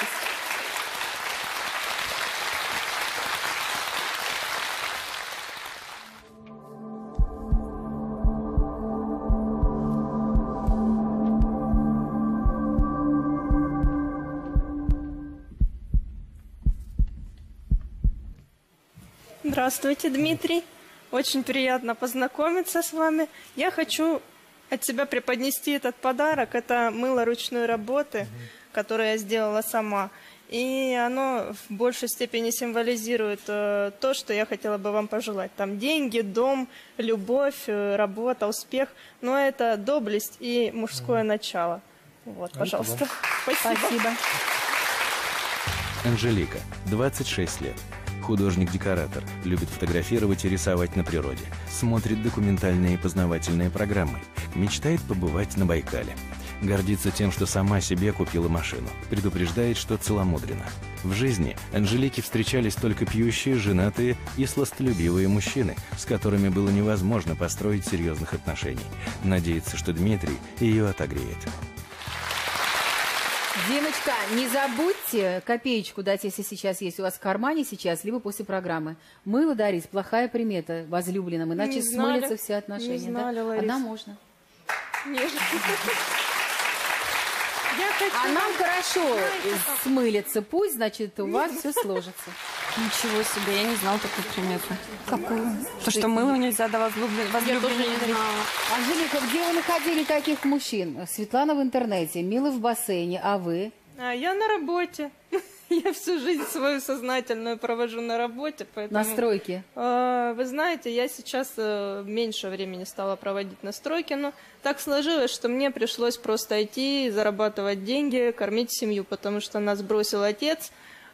Здравствуйте, Дмитрий. Очень приятно познакомиться с вами. Я хочу от себя преподнести этот подарок. Это мыло ручной работы, которое я сделала сама. И оно в большей степени символизирует то, что я хотела бы вам пожелать. Там деньги, дом, любовь, работа, успех. Но это доблесть и мужское начало. Вот, пожалуйста. Спасибо. Спасибо. Анжелика, двадцать шесть лет. Художник-декоратор, любит фотографировать и рисовать на природе, смотрит документальные и познавательные программы, мечтает побывать на Байкале, гордится тем, что сама себе купила машину, предупреждает, что целомудрена. В жизни Анжелике встречались только пьющие, женатые и сластолюбивые мужчины, с которыми было невозможно построить серьезных отношений. Надеется, что Дмитрий ее отогреет. Димочка, не забудьте копеечку дать, если сейчас есть у вас в кармане сейчас, либо после программы. Мыло дарить — плохая примета возлюбленным, иначе знали, смылятся все отношения. Не знали, да? Лариса. Одна можно. Нет. Я хочу... А нам хорошо смылятся. Пусть, значит, у вас все сложится. Ничего себе, я не знала такую примету. Какую? То, что мыло нельзя до возлюбленной. Анжелика, где вы находили таких мужчин? Светлана в интернете, Мила в бассейне, а вы? А я на работе. Я всю жизнь свою сознательную провожу на работе. Поэтому... На стройке? Вы знаете, я сейчас меньше времени стала проводить на стройке, но так сложилось, что мне пришлось просто идти, зарабатывать деньги, кормить семью, потому что нас бросил отец.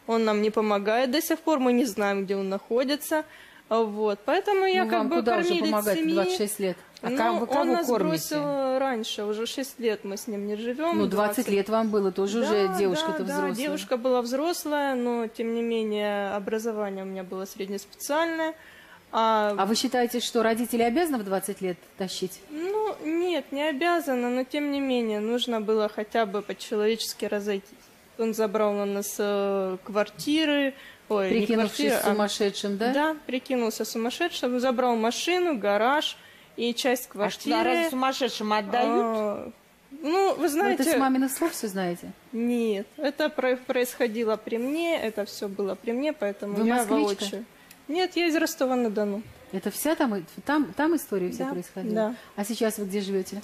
Он нам не помогает до сих пор, мы не знаем, где он находится. Вот, поэтому я ну, как бы кормилец семьи. двадцать шесть лет. А как вы кого он нас кормите? Бросил раньше, уже шесть лет мы с ним не живем. Ну, двадцать лет вам было, тоже да, уже девушка-то да, взрослая. Да, девушка была взрослая, но, тем не менее, образование у меня было среднеспециальное. А... а вы считаете, что родители обязаны в двадцать лет тащить? Ну, нет, не обязаны, но, тем не менее, нужно было хотя бы по-человечески разойтись. Он забрал на нас э, квартиры. Ой, прикинувшись не квартиры, сумасшедшим, а... да? Да, прикинулся сумасшедшим. Забрал машину, гараж и часть квартиры. А разве сумасшедшим отдают? А, ну, вы знаете... Это с маминых слов все знаете? Нет, это про происходило при мне, это все было при мне, поэтому вы я москвичка? Воочию. Нет, я из Ростова-на-Дону. Это вся там, там, там история вся да, происходила? Да. А сейчас вы где живете?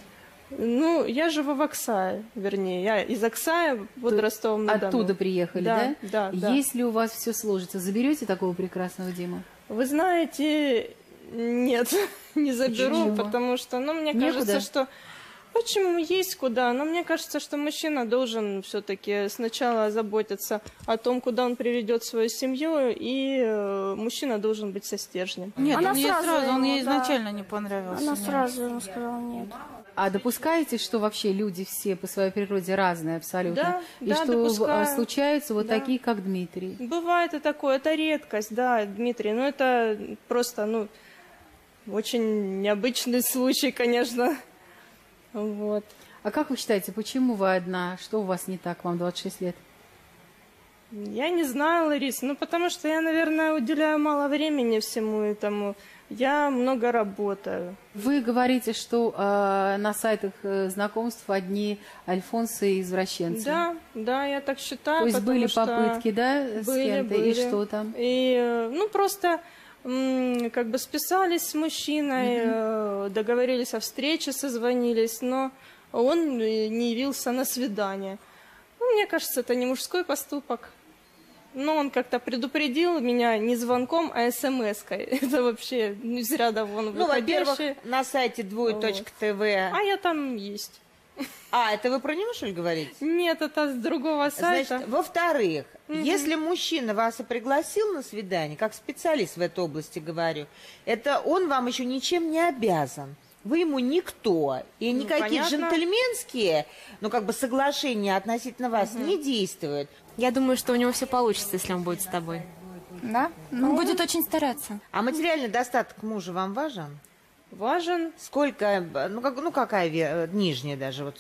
Ну, я живу в Аксае, вернее, я из Аксая под Ростовом-на-Дону. Оттуда приехали, да? Да, да. Если да. у вас все сложится, заберете такого прекрасного Диму? Вы знаете, нет, не заберу, почему? Потому что, ну, мне некуда. Кажется, что... Почему есть куда? Но мне кажется, что мужчина должен все-таки сначала заботиться о том, куда он приведет свою семью, и э, мужчина должен быть со стержнем. Нет, она он сразу, ей сразу, он ей изначально да. не понравился. Она нет. сразу ему сказала нет. А допускаете, что вообще люди все по своей природе разные абсолютно? Да, и да, что допускаю. Случаются вот да. такие, как Дмитрий? Бывает и такое, это редкость, да, Дмитрий, но это просто, ну, очень необычный случай, конечно. Вот. А как вы считаете, почему вы одна? Что у вас не так? Вам двадцать шесть лет? Я не знаю, Лариса. Ну, потому что я, наверное, уделяю мало времени всему этому. Я много работаю. Вы говорите, что э, на сайтах э, знакомств одни альфонсы и извращенцы. Да, да, я так считаю. То есть были попытки, да, были, с кем-то? И что там? И, ну, просто... как бы списались с мужчиной, mm-hmm. договорились о встрече, созвонились, но он не явился на свидание. Ну, мне кажется, это не мужской поступок. Но он как-то предупредил меня не звонком, а смс-кой. Это вообще из ряда вон выходящие. Ну, во-первых, на сайте двое точка тв. А я там есть. А, это вы про него, что ли, говорите? Нет, это с другого сайта. Во-вторых, угу. если мужчина вас и пригласил на свидание, как специалист в этой области говорю, это он вам еще ничем не обязан. Вы ему никто. И ну, никакие понятно. Джентльменские, ну, как бы соглашения относительно вас угу. не действуют. Я думаю, что у него все получится, если он будет с тобой. Да? Ну, он будет очень стараться. А материальный достаток мужа вам важен? Важен. Сколько, ну, как, ну какая нижняя даже, вот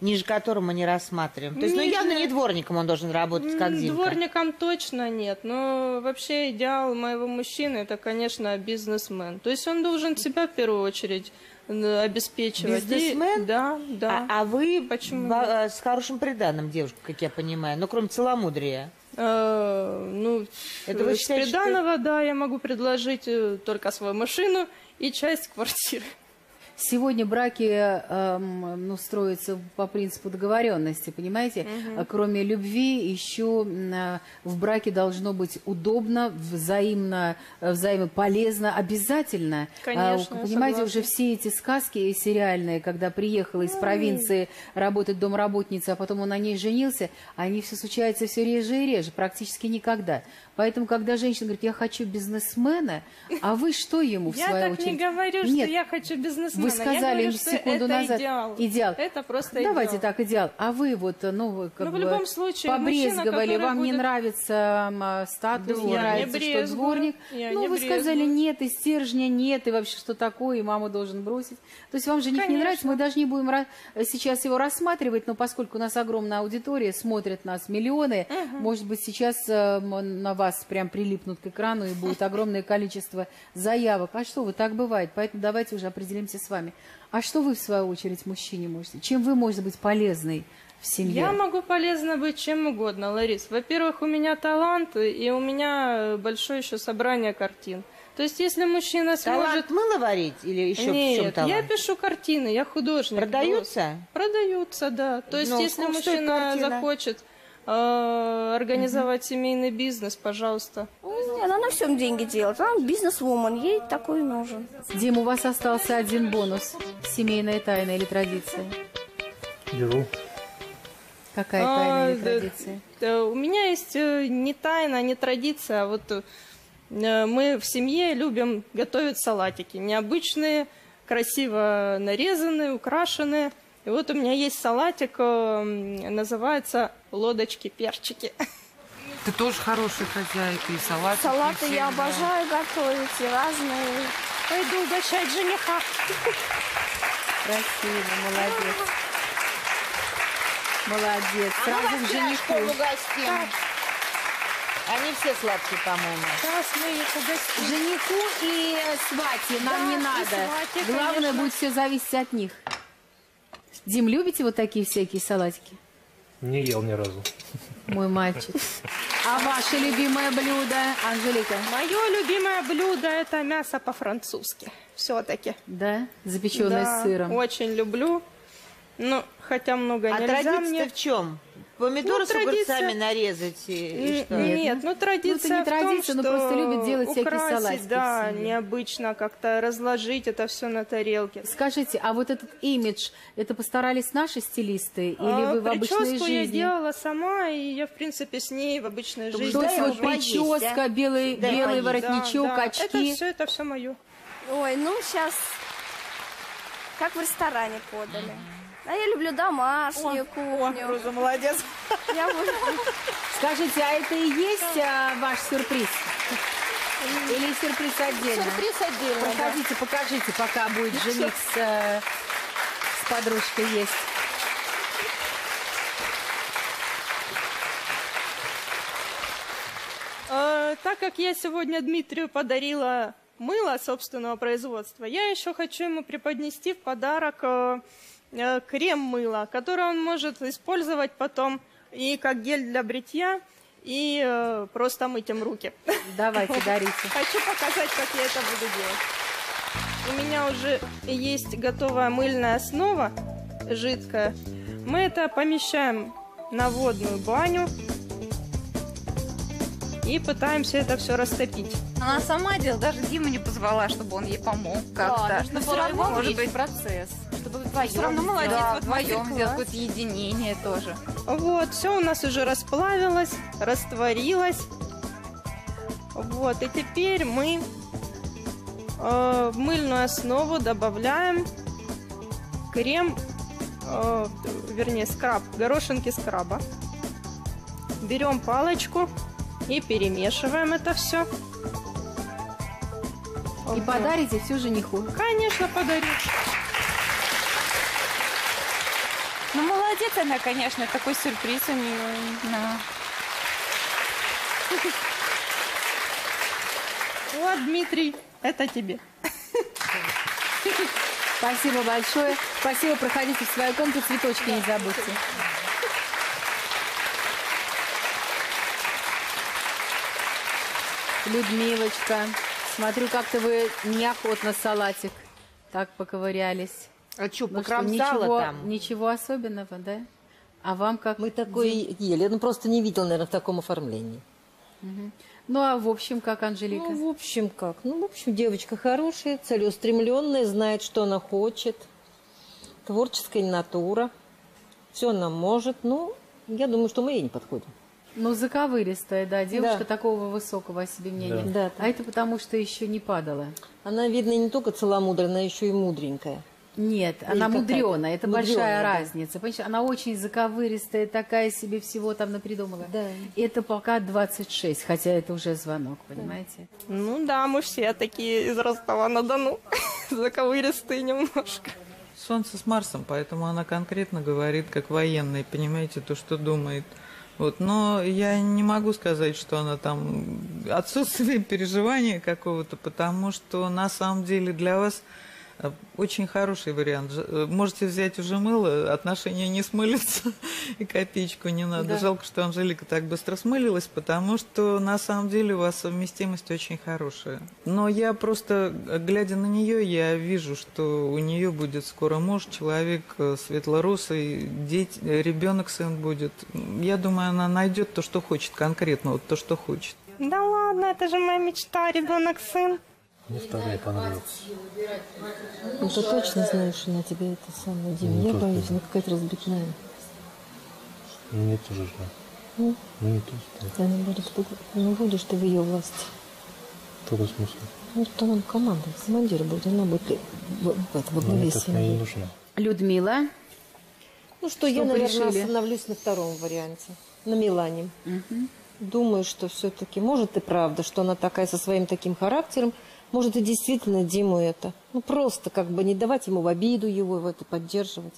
ниже которого мы не рассматриваем. То есть, ну, явно не дворником он должен работать, как Димка. Дворником точно нет, но вообще идеал моего мужчины, это, конечно, бизнесмен. То есть он должен себя в первую очередь обеспечивать. Бизнесмен? И, да, да. А, а вы почему? С хорошим приданым девушка, как я понимаю, ну, кроме целомудрия. Э, ну, это вы считаете, с приданого, что... да, я могу предложить только свою машину и часть квартиры. Сегодня браки эм, ну, строятся по принципу договоренности, понимаете? Угу. Кроме любви, еще э, в браке должно быть удобно, взаимно, взаимополезно, обязательно. Конечно, а, понимаете, уже все эти сказки сериальные, когда приехала из провинции работать домработница, а потом он на ней женился, они все случаются все реже и реже, практически никогда. Поэтому, когда женщина говорит, я хочу бизнесмена, а вы что ему в свою очередь? Я так не говорю, что я хочу бизнесмена. Вы сказали им секунду назад. Идеал. идеал. Это просто идеал. Давайте так, идеал. А вы вот, ну, как бы, побрезговали, вам не нравится статус, не нравится, что дворник. Ну, вы сказали, нет, и стержня нет, и вообще что такое, и маму должен бросить. То есть вам жених не нравится, мы даже не будем сейчас его рассматривать, но поскольку у нас огромная аудитория, смотрят нас миллионы, может быть, сейчас на вас прям прилипнут к экрану, и будет огромное количество заявок. А что вы, так бывает, поэтому давайте уже определимся с вами. А что вы, в свою очередь, мужчине можете? Чем вы можете быть полезной в семье? Я могу полезна быть чем угодно, Ларис. Во-первых, у меня талант, и у меня большое еще собрание картин. То есть, если мужчина сможет... Талант мыло варить или еще нет, в чем талант? Я пишу картины, я художник. Продаются? Продаются, да. То есть, Но если мужчина захочет... организовать угу. семейный бизнес, пожалуйста. Она на всем деньги делает. Она бизнес-вумен, ей такой нужен. Дим, у вас остался один бонус. Семейная тайна или традиция? Беру. Какая тайна или традиция? А, у меня есть не тайна, не традиция. А вот мы в семье любим готовить салатики. Необычные, красиво нарезанные, украшенные. И вот у меня есть салатик, называется «Лодочки-перчики». Ты тоже хорошая хозяйка, и салаты. Салаты и я обожаю готовить, и разные. Пойду угощать жениха. Красиво, молодец. Молодец. А сразу к жениху. Они все сладкие, по-моему. Сейчас мы их угостим. Жениху и свате нам да, не надо. Свате, главное, конечно. Будет все зависеть от них. Дим, любите вот такие всякие салатики? Не ел ни разу. Мой мальчик. А ваше любимое блюдо, Анжелика? Мое любимое блюдо – это мясо по-французски. Все-таки. Да? Запеченное да, с сыром. Очень люблю. Ну, хотя много а нельзя. А традиция в чем? Помидоры ну, с огурцами нарезать? И, и что? Нет, нет, ну традиция ну, это не в том, традиция, что но просто любит делать украсить, всякие салатики. Да, необычно как-то разложить это все на тарелке. Скажите, а вот этот имидж, это постарались наши стилисты или а, вы в обычной жизни? Прическу я делала сама, и я в принципе с ней в обычной жизни. То есть вот прическа, а? белый, белый воротничок, да, да. очки. Это все, это все мое. Ой, ну сейчас как в ресторане подали. А я люблю домашнюю кухню. О, Руза, молодец. Я буду... Скажите, а это и есть а, ваш сюрприз? Или сюрприз отдельно? Сюрприз отдельно. Проходите, да. покажите, пока будет и жених с, э, с подружкой есть. А, так как я сегодня Дмитрию подарила мыло собственного производства, я еще хочу ему преподнести в подарок... крем-мыло, которое он может использовать потом и как гель для бритья, и э, просто мыть им руки. Давайте, дарите. Хочу показать, как я это буду делать. У меня уже есть готовая мыльная основа. жидкое. Мы это помещаем на водную баню и пытаемся это все растопить. Она сама делала, даже Диму не позвала, чтобы он ей помог как-то. Да, но все равно может быть процесс. Чтобы вдвоем. Все равно молодец, да, вот вдвоем сделать какое-то единение тоже. Вот, все у нас уже расплавилось, растворилось. Вот, и теперь мы э, в мыльную основу добавляем крем, э, вернее скраб, горошинки скраба. Берем палочку и перемешиваем это все. И вот. Подарите всю жениху? Конечно, подарю. Ну, молодец она, конечно, такой сюрприз у нее. Да. Вот, Дмитрий, это тебе. Спасибо большое. Спасибо, проходите в свою комнату, цветочки не забудьте. Людмилочка, смотрю, как-то вы неохотно салатик так поковырялись. А что, покромсало там? Ничего особенного, да? А вам как? Мы такое ели, ну просто не видел, наверное, в таком оформлении. Угу. Ну, а в общем, как, Анжелика? Ну, в общем, как? Ну, в общем, девочка хорошая, целеустремленная, знает, что она хочет. Творческая натура. Все она может. Ну, я думаю, что мы ей не подходим. Ну, заковыристая, да, девушка, да, такого высокого о себе мнения. Да. Да, да. А это потому, что еще не падала. Она, видно, не только целомудренная, она еще и мудренькая. Нет, или она мудреная, это мудрёная, большая, да, разница. Понимаешь, она очень заковыристая, такая себе всего там напридумала. Да. Это пока двадцать шесть, хотя это уже звонок, понимаете? Да. Ну да, мы все такие из Ростова-на-Дону, заковыристые немножко. Солнце с Марсом, поэтому она конкретно говорит, как военный, понимаете, то, что думает. Вот, но я не могу сказать, что она там отсутствие переживания какого-то, потому что на самом деле для вас... Очень хороший вариант. Можете взять уже мыло, отношения не смылятся, и копеечку не надо. Да. Жалко, что Анжелика так быстро смылилась, потому что на самом деле у вас совместимость очень хорошая. Но я просто, глядя на нее, я вижу, что у нее будет скоро муж, человек светлорусый, дети, ребенок, сын будет. Я думаю, она найдет то, что хочет конкретно, вот то, что хочет. Да ладно, это же моя мечта, ребенок, сын. Мне вторая понравилась. Ну, ты точно знаешь, она тебе это самое, Дима? Я боюсь, она какая-то разбитная. Мне тоже жаль. Мне тоже жаль. Она говорит, ну, будешь ты в ее власти. В каком смысле? Ну, там она команда, командир будет, она будет во главе семьи. Людмила? Ну, что, я, наверное, остановлюсь на втором варианте, на Милане. Думаю, что все-таки, может и правда, что она такая со своим таким характером, может и действительно Диму это. Ну просто как бы не давать ему в обиду его, его это поддерживать.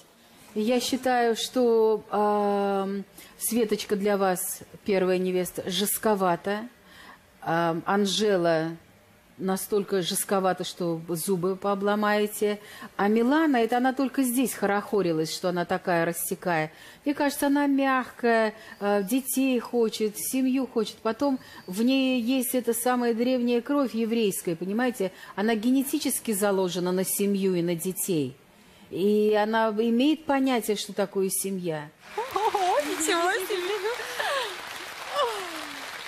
Я считаю, что э, Светочка для вас, первая невеста, жестковата. Э, Анжела настолько жестковата, что зубы пообломаете. А Милана, это она только здесь хорохорилась, что она такая рассекая. Мне кажется, она мягкая, детей хочет, семью хочет. Потом в ней есть эта самая древняя кровь еврейская, понимаете? Она генетически заложена на семью и на детей. И она имеет понятие, что такое семья. Ого, ничего себе!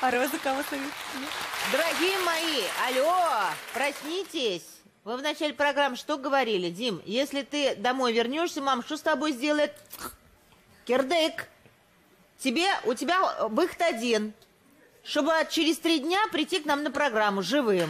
А розы кого советуют? Дорогие мои, алло, проснитесь. Вы в начале программы что говорили, Дим? Если ты домой вернешься, мам, что с тобой сделает? Кирдык. Тебе, у тебя выход один. Чтобы через три дня прийти к нам на программу живым.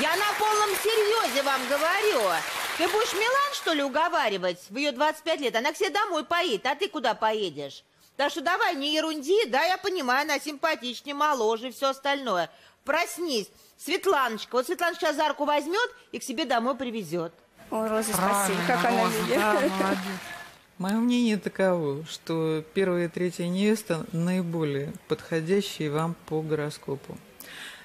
Я на полном серьезе вам говорю. Ты будешь Милан, что ли, уговаривать? В ее двадцать пять лет она к себе домой поедет, а ты куда поедешь? Так что давай, не ерунди, да, я понимаю, она симпатичнее, моложе и все остальное. Проснись. Светланочка, вот Светланочка сейчас за руку возьмет и к себе домой привезет. О, Роза, спасибо, как она меня. Мое мнение таково, что первая и третья невеста наиболее подходящие вам по гороскопу.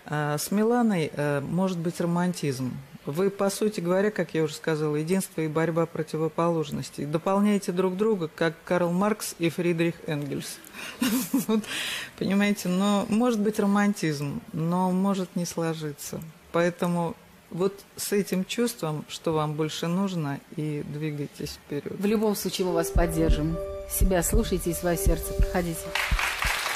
С Миланой может быть романтизм. Вы, по сути говоря, как я уже сказала, единство и борьба противоположностей. Дополняете друг друга, как Карл Маркс и Фридрих Энгельс. Понимаете, но может быть романтизм, но может не сложиться. Поэтому вот с этим чувством, что вам больше нужно, и двигайтесь вперед. В любом случае мы вас поддержим. Себя слушайте и свое сердце. Проходите.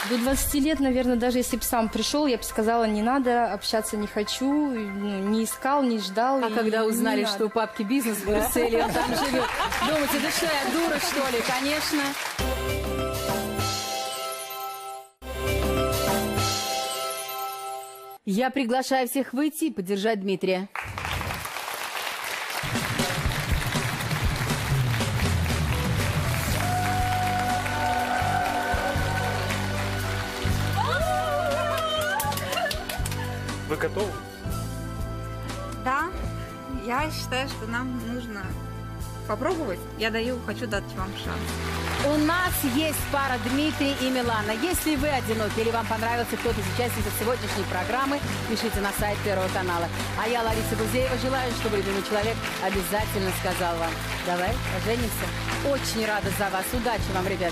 До двадцати лет, наверное, даже если бы сам пришел, я бы сказала, не надо, общаться не хочу, не искал, не ждал. А когда узнали, что у папки бизнес в Брюсселе, он там живет, думаете, да что я, дура, что ли? Конечно. Я приглашаю всех выйти и поддержать Дмитрия. Вы готовы? Да, я считаю, что нам нужно попробовать. Я даю, хочу дать вам шанс. У нас есть пара Дмитрий и Милана. Если вы одиноки или вам понравился кто-то из участников сегодняшней программы, пишите на сайт Первого канала. А я, Лариса Гузеева, желаю, чтобы любимый человек обязательно сказал вам: давай поженимся. Очень рада за вас. Удачи вам, ребят.